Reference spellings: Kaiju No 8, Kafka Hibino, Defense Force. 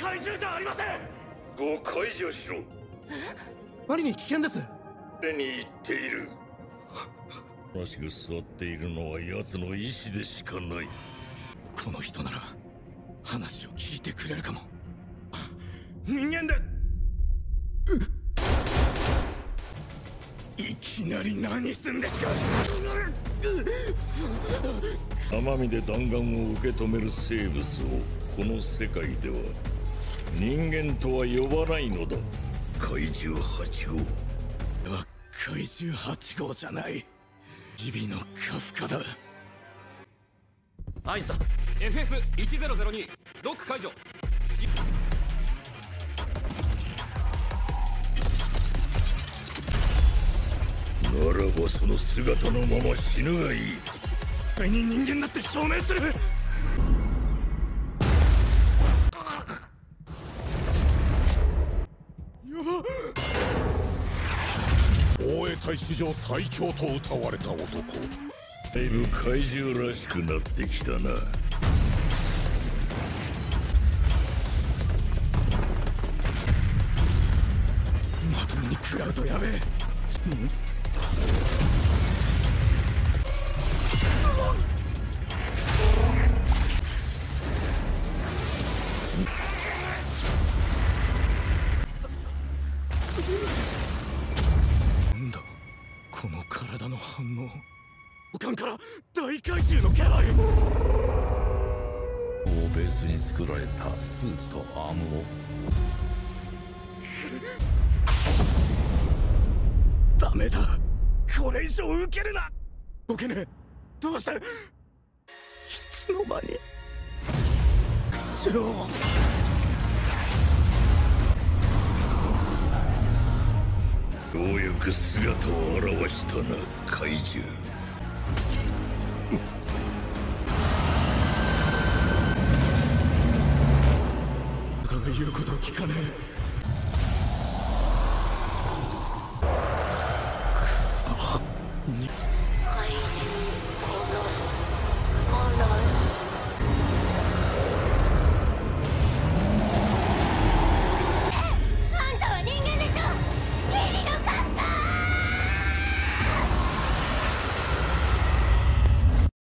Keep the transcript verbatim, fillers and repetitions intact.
怪獣じゃありません。誤解じゃしろ。ある意味危険です。手に言っている。正しく座っているのは奴の意志でしかない。この人なら話を聞いてくれるかも。人間でいきなり何すんですか。奄美で弾丸を受け止める生物をこの世界では人間とは呼ばないのだ。怪獣はち号は怪獣はち号じゃない。日々のカフカだ。アイスだ。 エフエスいちぜろぜろに ロック解除。しならばその姿のまま死ぬがいい。絶対に人間だって証明する。防衛隊史上最強と謳われた男。だいぶ怪獣らしくなってきたな。まともに食らうとやべえ。なんだこの体の反応。おかんから大怪獣の気配。をベースに作られたスーツとアームをダメだ。これ以上受けるな。ボケねえ。どうしていつの間に。クソ。ようやく姿を現したな怪獣。あなたが言うことを聞かねえ。怪獣殺す殺す。